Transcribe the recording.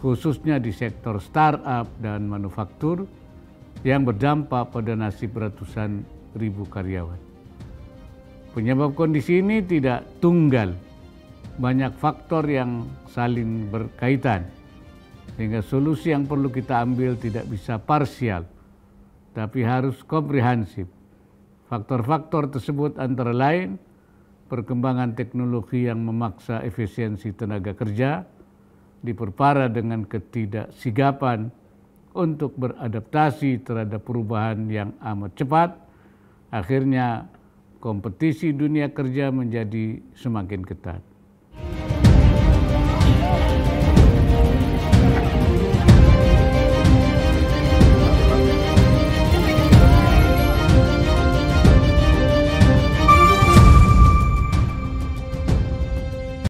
khususnya di sektor startup dan manufaktur yang berdampak pada nasib ratusan ribu karyawan. Penyebab kondisi ini tidak tunggal, banyak faktor yang saling berkaitan, sehingga solusi yang perlu kita ambil tidak bisa parsial, tapi harus komprehensif. Faktor-faktor tersebut antara lain, perkembangan teknologi yang memaksa efisiensi tenaga kerja, diperparah dengan ketidaksigapan untuk beradaptasi terhadap perubahan yang amat cepat, akhirnya kompetisi dunia kerja menjadi semakin ketat.